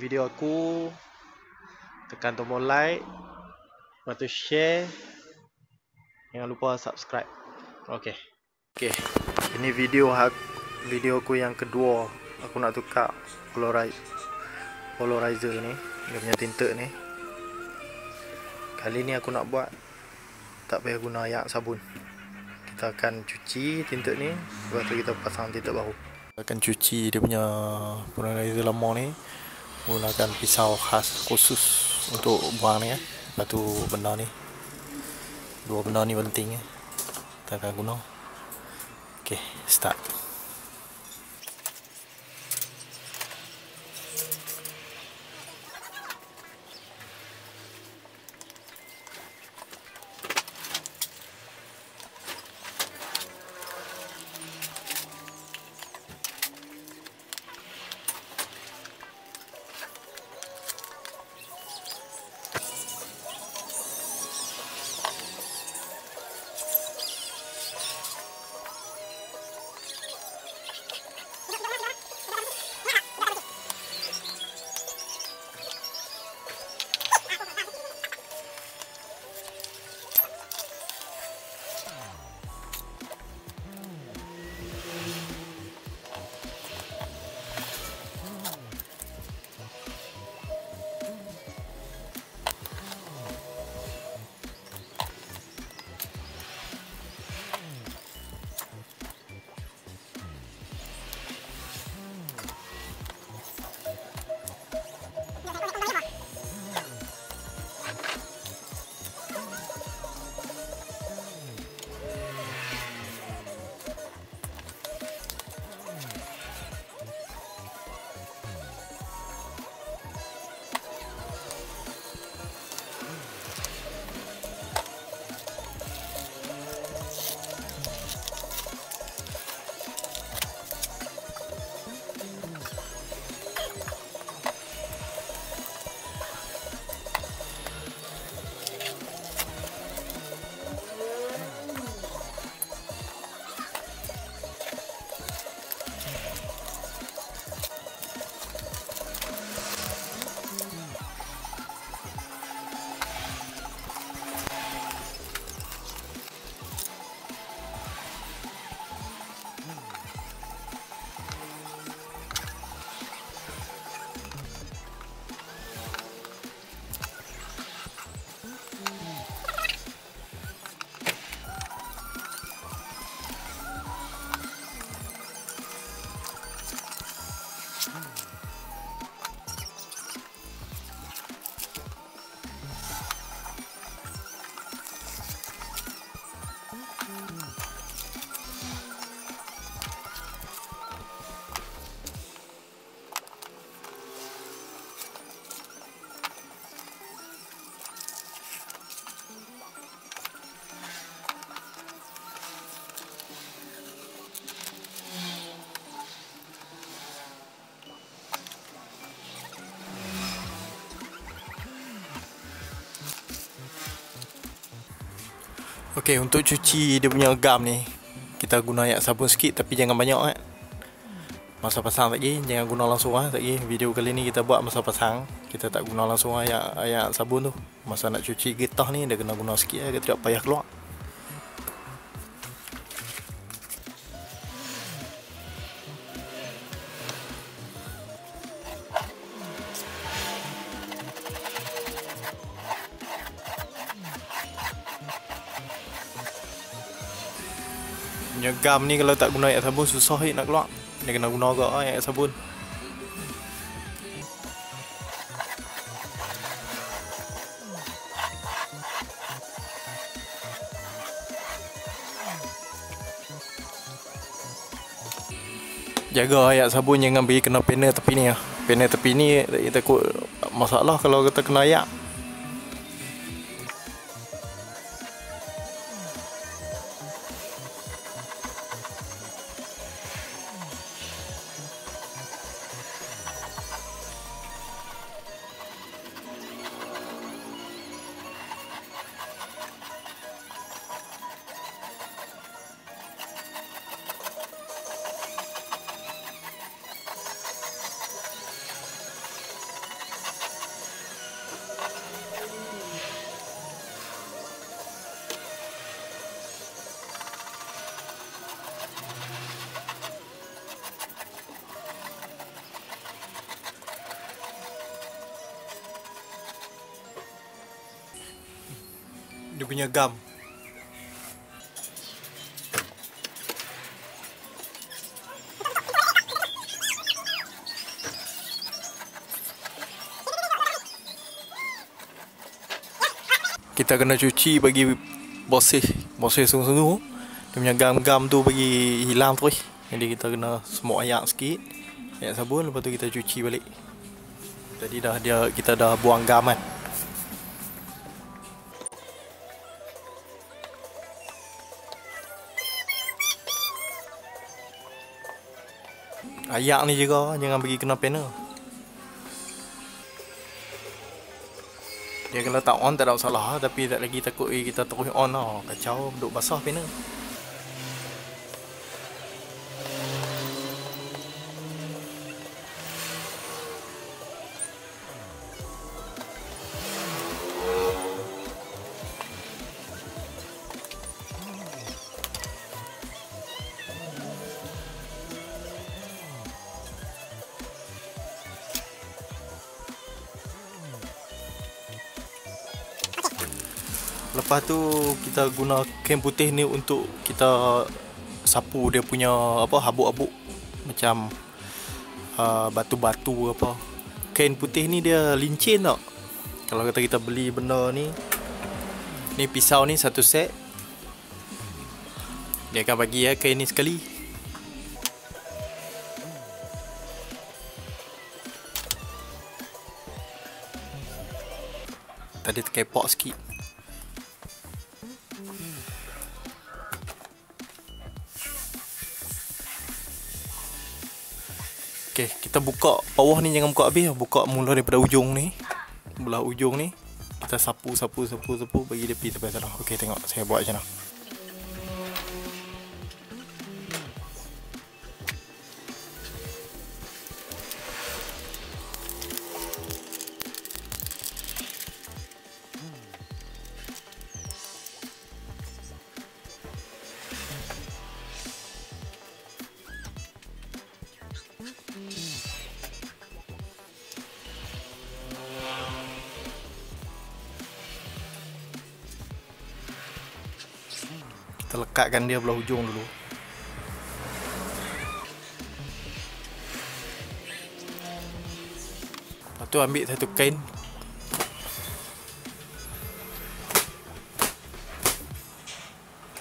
video aku, tekan tombol like, lepas tu share, jangan lupa subscribe. Okey. Ini video aku yang kedua. Aku nak tukar polarizer ni, dia punya tinta ni. Kali ni aku nak buat tak payah guna air sabun. Kita akan cuci tinta ni, lepas tu kita pasang tinta baru. Akan cuci dia punya polarizer lama ni gunakan pisau khas khusus untuk buang ni. Lepas tu benda ni, dua benda ni penting . Kita akan guna. Ok, start. Ok, untuk cuci dia punya gam ni kita guna air sabun sikit, tapi jangan banyak . Masa pasang lagi jangan guna langsung . Video kali ni kita buat masa pasang, kita tak guna langsung air sabun tu. Masa nak cuci getah ni dia kena guna sikit . Dia tidak payah keluar. Gam ni kalau tak guna air sabun susah nak keluar. Dia kena guna agak air sabun. Jaga air sabun jangan bagi kena panel tepi ni . Panel tepi ni takut masalah kalau kita kena air. dia punya gam. Kita kena cuci bagi bosih sungguh-sungguh. Dia punya gam-gam tu bagi hilang terus. Jadi kita kena semua ayak sikit, ayak sabun, lepas tu kita cuci balik. Jadi dah dia, kita dah buang gam kan. Ayak ni juga, jangan bagi kena panel. Dia kalau tak on tak ada masalah, tapi tak lagi takut kita terus on lah, kacau, duduk basah panel. Lepas tu kita guna kem putih ni untuk kita sapu dia punya apa habuk-habuk macam batu-batu apa. Kem putih ni dia lincin tak. Kalau kata kita beli benda ni, ni pisau ni satu set, dia akan bagi ya kem ni sekali. Tadi terkepak sikit. Okay, kita buka bawah ni, jangan buka habis, buka mula daripada ujung ni, belah ujung ni. Kita sapu bagi dia pergi sampai sana. Okay, tengok saya buat macam mana. Kita lekatkan dia belah hujung dulu. Lepas tu ambil satu kain.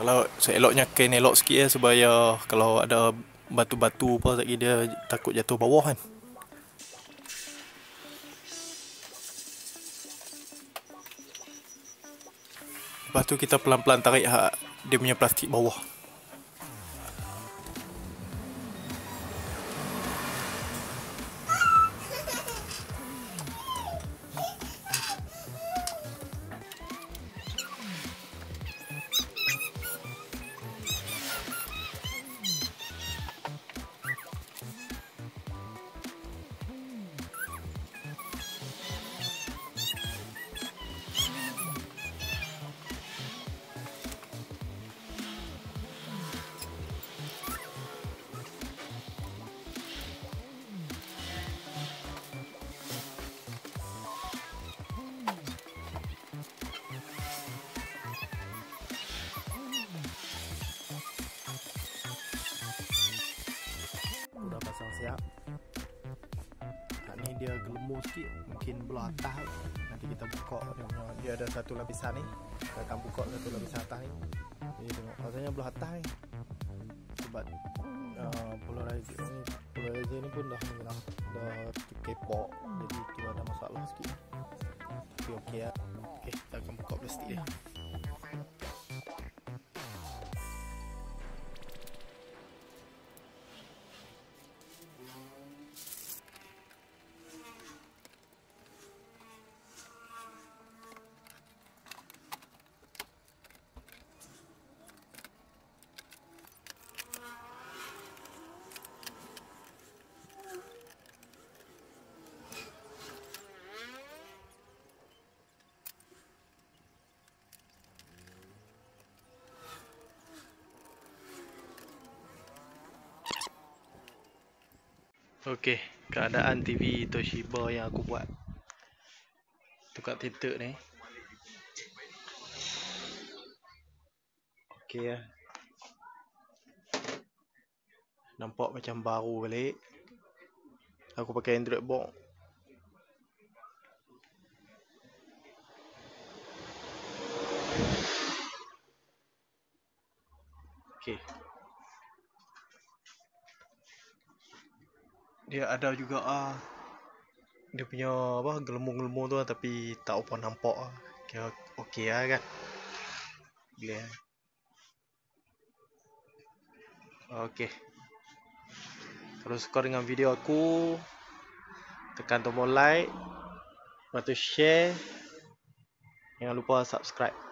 Kalau seeloknya kain elok sikit ya, supaya kalau ada batu-batu apa lagi dia takut jatuh bawah kan. Lepas tu kita pelan-pelan tarik dia punya plastik bawah. Siap. Kat ni dia gelemur sikit, mungkin belah atas. Nanti kita buka dia ada satu lapisan ni. Kita akan buka satu lapisan atas ni. Jadi tengok rasanya belah atas ni. Sebab Polarized ni pun dah kepok. Jadi tu ada masalah sikit. Tapi okey lah. Okey, kita akan buka plastik dia. Okey, keadaan TV Toshiba yang aku buat tukar titik ni. Okey lah. Nampak macam baru balik. Aku pakai Android box. Okey. Dia ada juga ah. Dia punya apa gelembung-gelembung tu lah, tapi tak apa nampak ah. Kira okey lah kan. Boleh lah. Okey. Kalau suka dengan video aku, tekan tombol like, lepas tu share. Jangan lupa subscribe.